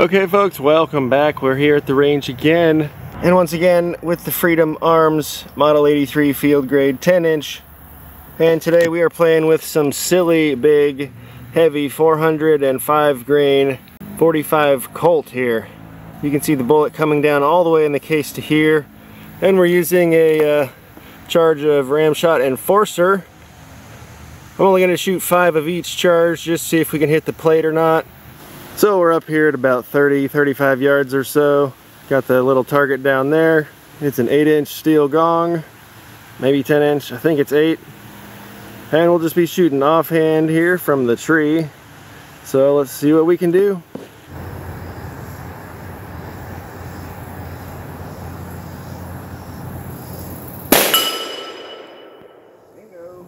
Okay folks, welcome back. We're here at the range again, and once again with the Freedom Arms Model 83 field grade 10 inch, and today we are playing with some silly big heavy 405 grain 45 Colt here. You can see the bullet coming down all the way in the case to here, and we're using a charge of Ramshot Enforcer. I'm only going to shoot 5 of each charge just to see if we can hit the plate or not. So we're up here at about 30-35 yards or so. Got the little target down there. It's an 8-inch steel gong, maybe 10-inch, I think it's 8. And we'll just be shooting offhand here from the tree. So let's see what we can do. Bingo.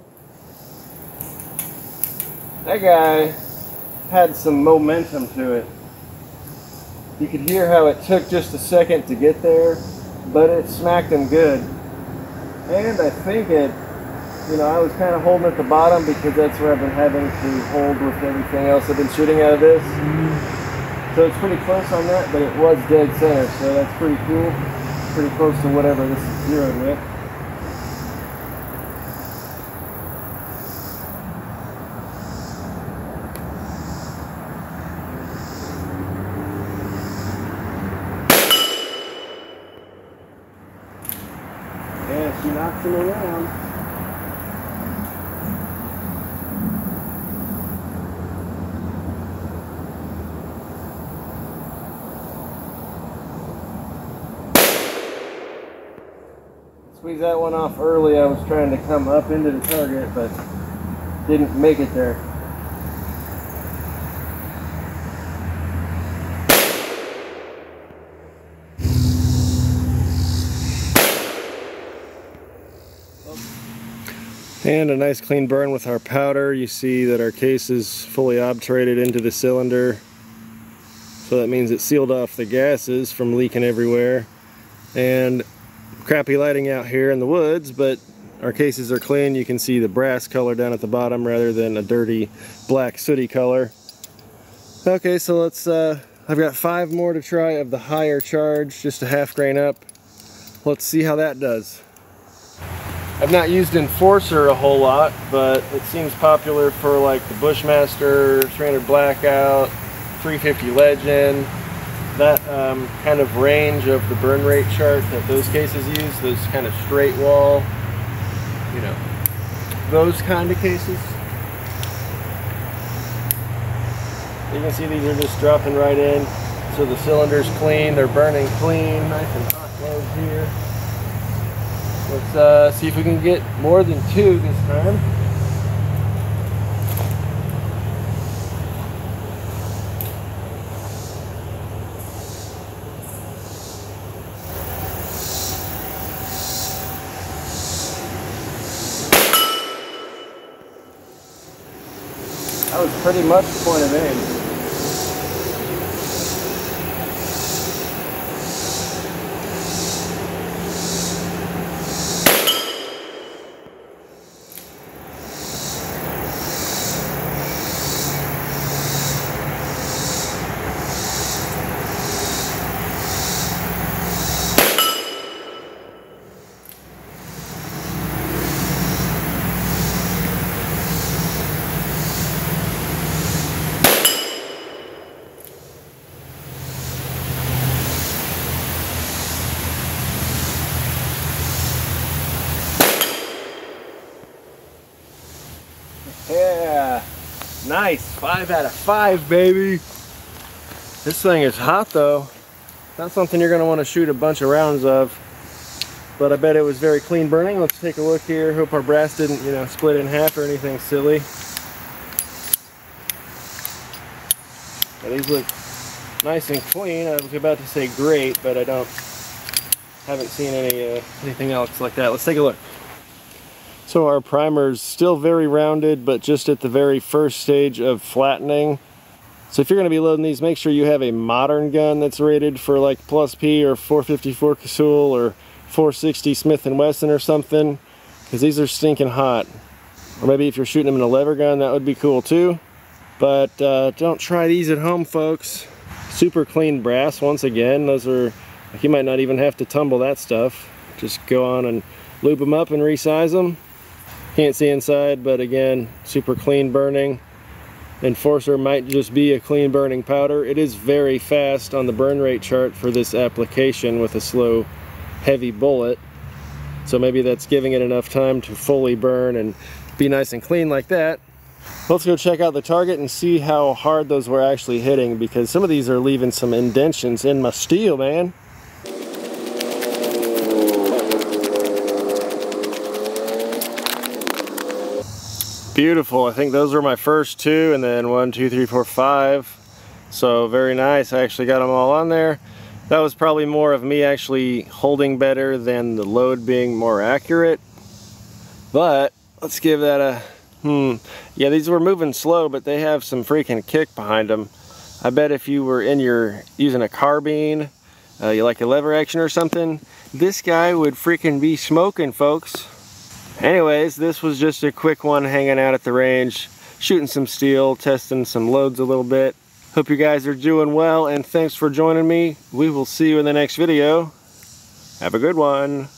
That guy had some momentum to it. You could hear how it took just a second to get there, but it smacked him good. And I think it, you know, I was kind of holding at the bottom because that's where I've been having to hold with everything else I've been shooting out of this. So it's pretty close on that, but it was dead center, so that's pretty cool. Pretty close to whatever this is zeroed with. Yeah, she knocks him around. Squeeze that one off early. I was trying to come up into the target, but didn't make it there. And a nice clean burn with our powder. You see that our case is fully obturated into the cylinder, so that means it sealed off the gases from leaking everywhere. And crappy lighting out here in the woods, but our cases are clean. You can see the brass color down at the bottom rather than a dirty black sooty color. Okay, so let's I've got 5 more to try of the higher charge, just a half grain up. Let's see how that does. I've not used Enforcer a whole lot, but it seems popular for like the Bushmaster, 300 blackout, 350 Legend, that kind of range of the burn rate chart that those cases use, those kind of straight wall, you know, those kind of cases. You can see these are just dropping right in, so the cylinder's clean, they're burning clean, nice and hot load here. Let's see if we can get more than 2 this time. That was pretty much the point of aim. Yeah, nice, 5 out of 5, baby. This thing is hot though. Not something you're gonna wanna shoot a bunch of rounds of, but I bet it was very clean burning. Let's take a look here. Hope our brass didn't, you know, split in half or anything silly. Yeah, these look nice and clean. I was about to say great, but I haven't seen any anything else like that. Let's take a look. So our primer's still very rounded, but just at the very first stage of flattening. So if you're going to be loading these, make sure you have a modern gun that's rated for like plus P or 454 Casull or 460 Smith and Wesson or something, because these are stinking hot. Or maybe if you're shooting them in a lever gun, that would be cool too. But don't try these at home, folks. Super clean brass once again. Those are, you might not even have to tumble that stuff. Just go on and loop them up and resize them. Can't see inside, but again, super clean burning. Enforcer might just be a clean burning powder. It is very fast on the burn rate chart for this application with a slow, heavy bullet. So maybe that's giving it enough time to fully burn and be nice and clean like that. Let's go check out the target and see how hard those were actually hitting, because some of these are leaving some indentions in my steel, man. Beautiful. I think those were my first two, and then 1, 2, 3, 4, 5. So very nice. I actually got them all on there. That was probably more of me actually holding better than the load being more accurate. But let's give that a yeah, these were moving slow, but they have some freaking kick behind them. I bet if you were using a carbine, you like a lever action or something, this guy would freaking be smoking, folks. Anyways, this was just a quick one hanging out at the range, shooting some steel, testing some loads a little bit. Hope you guys are doing well, and thanks for joining me. We will see you in the next video. Have a good one.